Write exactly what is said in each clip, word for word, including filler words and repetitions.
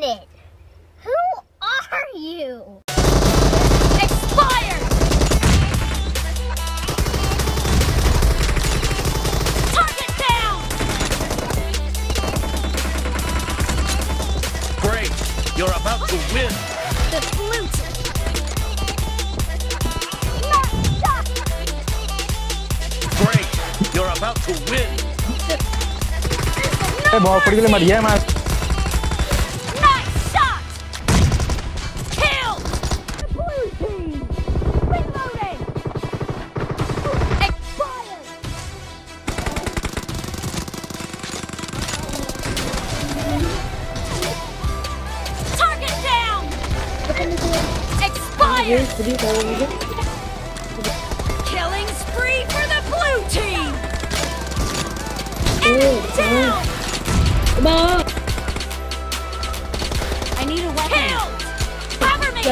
minute. Who are you? Expired! Target down! Great! You're about to win! The flute! Great! You're about to win! Hey, ball, pretty good, man. Killing spree for the blue team! Enemy down! Come on! I need a weapon. Kill! Cover me!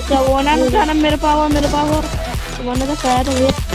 Kill! Kill! Kill! Kill! Kill!